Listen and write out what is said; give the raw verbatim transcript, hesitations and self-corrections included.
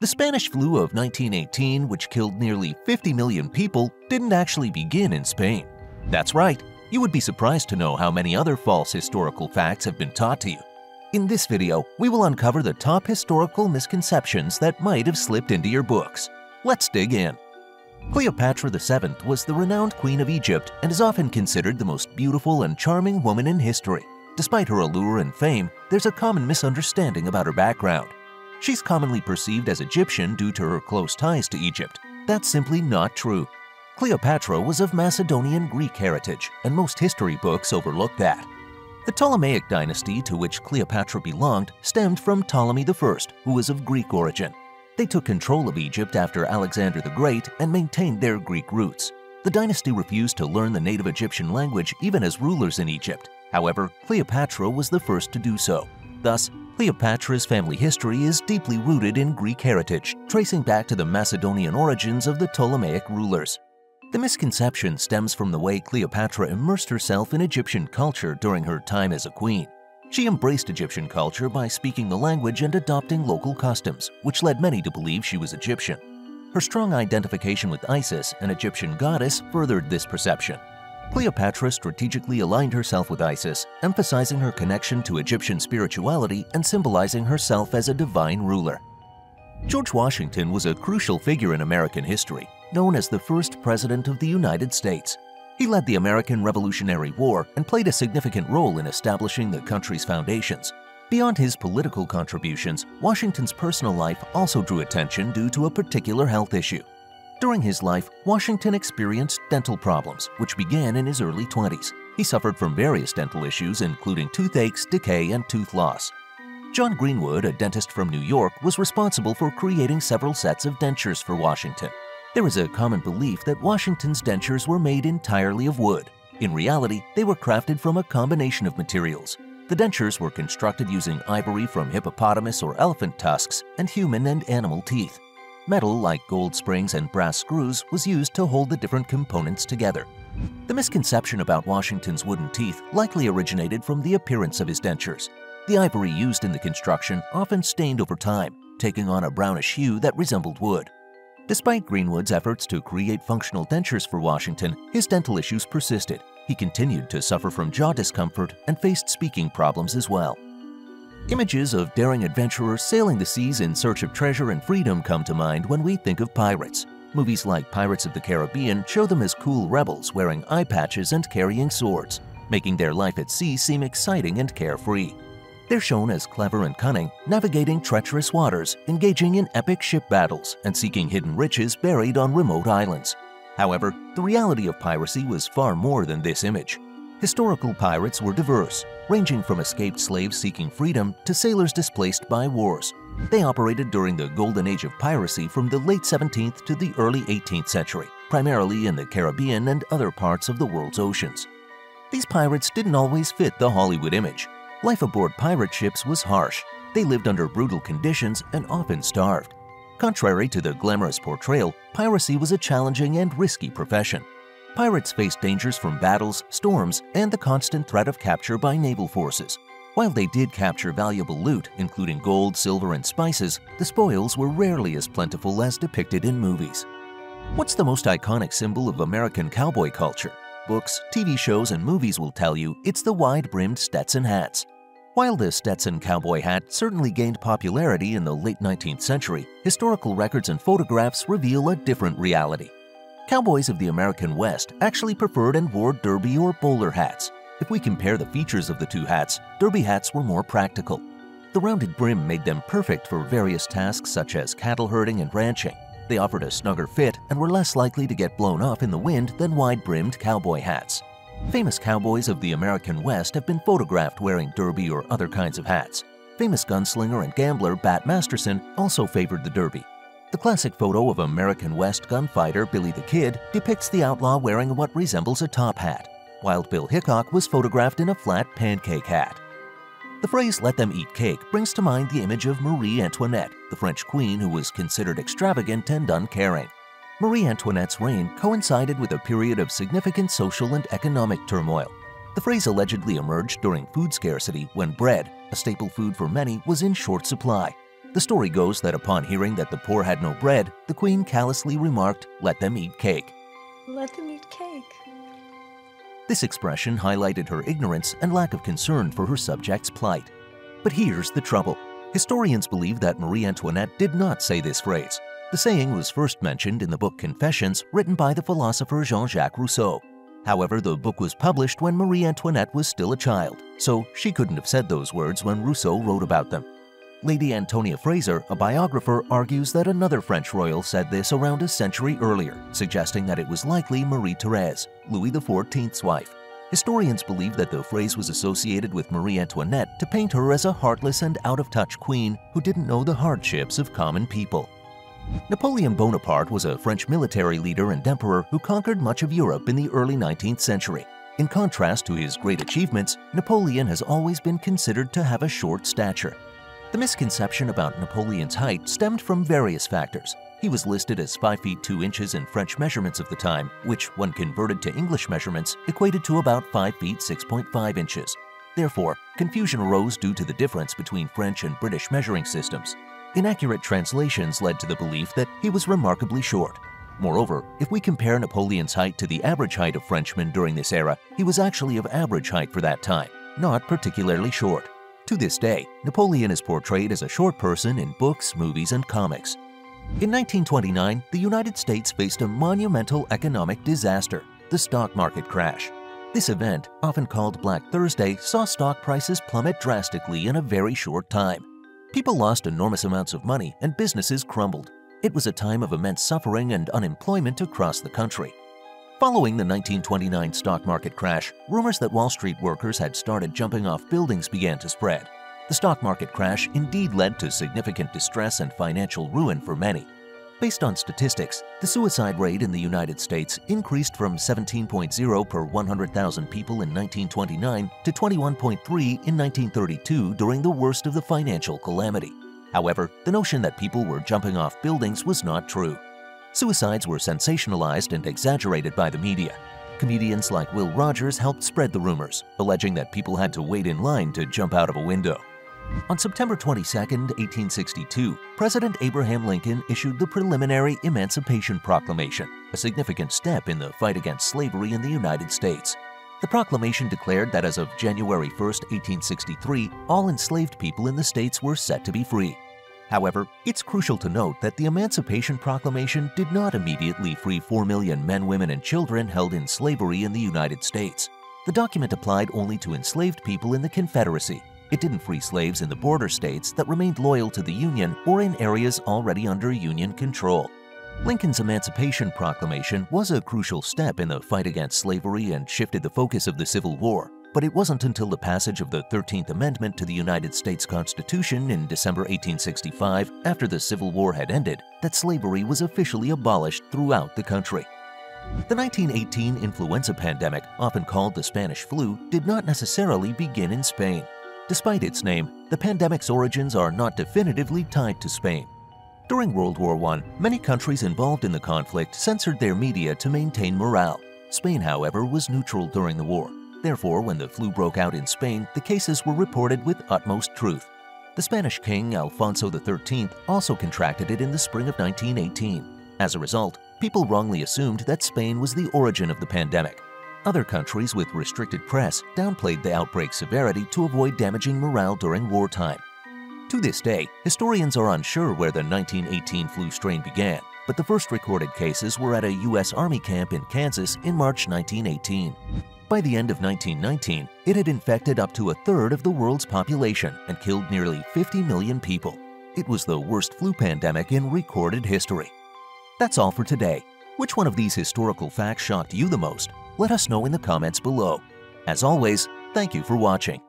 The Spanish flu of nineteen eighteen, which killed nearly fifty million people, didn't actually begin in Spain. That's right, you would be surprised to know how many other false historical facts have been taught to you. In this video, we will uncover the top historical misconceptions that might have slipped into your books. Let's dig in. Cleopatra the seventh was the renowned queen of Egypt and is often considered the most beautiful and charming woman in history. Despite her allure and fame, there's a common misunderstanding about her background. She's commonly perceived as Egyptian due to her close ties to Egypt. That's simply not true. Cleopatra was of Macedonian Greek heritage, and most history books overlook that. The Ptolemaic dynasty to which Cleopatra belonged stemmed from Ptolemy the first, who was of Greek origin. They took control of Egypt after Alexander the Great and maintained their Greek roots. The dynasty refused to learn the native Egyptian language even as rulers in Egypt. However, Cleopatra was the first to do so. Thus, Cleopatra's family history is deeply rooted in Greek heritage, tracing back to the Macedonian origins of the Ptolemaic rulers. The misconception stems from the way Cleopatra immersed herself in Egyptian culture during her time as a queen. She embraced Egyptian culture by speaking the language and adopting local customs, which led many to believe she was Egyptian. Her strong identification with Isis, an Egyptian goddess, furthered this perception. Cleopatra strategically aligned herself with Isis, emphasizing her connection to Egyptian spirituality and symbolizing herself as a divine ruler. George Washington was a crucial figure in American history, known as the first president of the United States. He led the American Revolutionary War and played a significant role in establishing the country's foundations. Beyond his political contributions, Washington's personal life also drew attention due to a particular health issue. During his life, Washington experienced dental problems, which began in his early twenties. He suffered from various dental issues, including toothaches, decay, and tooth loss. John Greenwood, a dentist from New York, was responsible for creating several sets of dentures for Washington. There is a common belief that Washington's dentures were made entirely of wood. In reality, they were crafted from a combination of materials. The dentures were constructed using ivory from hippopotamus or elephant tusks and human and animal teeth. Metal like gold springs and brass screws was used to hold the different components together. The misconception about Washington's wooden teeth likely originated from the appearance of his dentures. The ivory used in the construction often stained over time, taking on a brownish hue that resembled wood. Despite Greenwood's efforts to create functional dentures for Washington, his dental issues persisted. He continued to suffer from jaw discomfort and faced speaking problems as well. Images of daring adventurers sailing the seas in search of treasure and freedom come to mind when we think of pirates. Movies like Pirates of the Caribbean show them as cool rebels wearing eye patches and carrying swords, making their life at sea seem exciting and carefree. They're shown as clever and cunning, navigating treacherous waters, engaging in epic ship battles, and seeking hidden riches buried on remote islands. However, the reality of piracy was far more than this image. Historical pirates were diverse, ranging from escaped slaves seeking freedom to sailors displaced by wars. They operated during the golden age of piracy from the late seventeenth to the early eighteenth century, primarily in the Caribbean and other parts of the world's oceans. These pirates didn't always fit the Hollywood image. Life aboard pirate ships was harsh. They lived under brutal conditions and often starved. Contrary to the glamorous portrayal, piracy was a challenging and risky profession. Pirates faced dangers from battles, storms, and the constant threat of capture by naval forces. While they did capture valuable loot, including gold, silver, and spices, the spoils were rarely as plentiful as depicted in movies. What's the most iconic symbol of American cowboy culture? Books, T V shows, and movies will tell you it's the wide-brimmed Stetson hats. While the Stetson cowboy hat certainly gained popularity in the late nineteenth century, historical records and photographs reveal a different reality. Cowboys of the American West actually preferred and wore derby or bowler hats. If we compare the features of the two hats, derby hats were more practical. The rounded brim made them perfect for various tasks such as cattle herding and ranching. They offered a snugger fit and were less likely to get blown off in the wind than wide-brimmed cowboy hats. Famous cowboys of the American West have been photographed wearing derby or other kinds of hats. Famous gunslinger and gambler Bat Masterson also favored the derby. The classic photo of American West gunfighter Billy the Kid depicts the outlaw wearing what resembles a top hat. Wild Bill Hickok was photographed in a flat pancake hat. The phrase "let them eat cake" brings to mind the image of Marie Antoinette, the French queen who was considered extravagant and uncaring. Marie Antoinette's reign coincided with a period of significant social and economic turmoil. The phrase allegedly emerged during food scarcity when bread, a staple food for many, was in short supply. The story goes that upon hearing that the poor had no bread, the queen callously remarked, "Let them eat cake." Let them eat cake. This expression highlighted her ignorance and lack of concern for her subjects' plight. But here's the trouble. Historians believe that Marie Antoinette did not say this phrase. The saying was first mentioned in the book Confessions, written by the philosopher Jean-Jacques Rousseau. However, the book was published when Marie Antoinette was still a child, so she couldn't have said those words when Rousseau wrote about them. Lady Antonia Fraser, a biographer, argues that another French royal said this around a century earlier, suggesting that it was likely Marie Thérèse, Louis the fourteenth's wife. Historians believe that the phrase was associated with Marie Antoinette to paint her as a heartless and out-of-touch queen who didn't know the hardships of common people. Napoleon Bonaparte was a French military leader and emperor who conquered much of Europe in the early nineteenth century. In contrast to his great achievements, Napoleon has always been considered to have a short stature. The misconception about Napoleon's height stemmed from various factors. He was listed as five feet two inches in French measurements of the time, which, when converted to English measurements, equated to about five feet six point five inches. Therefore, confusion arose due to the difference between French and British measuring systems. Inaccurate translations led to the belief that he was remarkably short. Moreover, if we compare Napoleon's height to the average height of Frenchmen during this era, he was actually of average height for that time, not particularly short. To this day, Napoleon is portrayed as a short person in books, movies, and comics. In nineteen twenty-nine, the United States faced a monumental economic disaster, the stock market crash. This event, often called Black Thursday, saw stock prices plummet drastically in a very short time. People lost enormous amounts of money and businesses crumbled. It was a time of immense suffering and unemployment across the country. Following the nineteen twenty-nine stock market crash, rumors that Wall Street workers had started jumping off buildings began to spread. The stock market crash indeed led to significant distress and financial ruin for many. Based on statistics, the suicide rate in the United States increased from seventeen point zero per one hundred thousand people in nineteen twenty-nine to twenty-one point three in nineteen thirty-two during the worst of the financial calamity. However, the notion that people were jumping off buildings was not true. Suicides were sensationalized and exaggerated by the media. Comedians like Will Rogers helped spread the rumors, alleging that people had to wait in line to jump out of a window. On September twenty-second, eighteen sixty-two, President Abraham Lincoln issued the preliminary Emancipation Proclamation, a significant step in the fight against slavery in the United States. The proclamation declared that as of January first, eighteen sixty-three, all enslaved people in the states were set to be free. However, it's crucial to note that the Emancipation Proclamation did not immediately free four million men, women, and children held in slavery in the United States. The document applied only to enslaved people in the Confederacy. It didn't free slaves in the border states that remained loyal to the Union or in areas already under Union control. Lincoln's Emancipation Proclamation was a crucial step in the fight against slavery and shifted the focus of the Civil War, but it wasn't until the passage of the thirteenth amendment to the United States Constitution in December eighteen sixty-five, after the Civil War had ended, that slavery was officially abolished throughout the country. The nineteen eighteen influenza pandemic, often called the Spanish Flu, did not necessarily begin in Spain. Despite its name, the pandemic's origins are not definitively tied to Spain. During World War One, many countries involved in the conflict censored their media to maintain morale. Spain, however, was neutral during the war. Therefore, when the flu broke out in Spain, the cases were reported with utmost truth. The Spanish king, Alfonso the thirteenth, also contracted it in the spring of nineteen eighteen. As a result, people wrongly assumed that Spain was the origin of the pandemic. Other countries with restricted press downplayed the outbreak's severity to avoid damaging morale during wartime. To this day, historians are unsure where the nineteen eighteen flu strain began, but the first recorded cases were at a U S Army camp in Kansas in March nineteen eighteen. By the end of nineteen nineteen, it had infected up to a third of the world's population and killed nearly fifty million people. It was the worst flu pandemic in recorded history. That's all for today. Which one of these historical facts shocked you the most? Let us know in the comments below. As always, thank you for watching.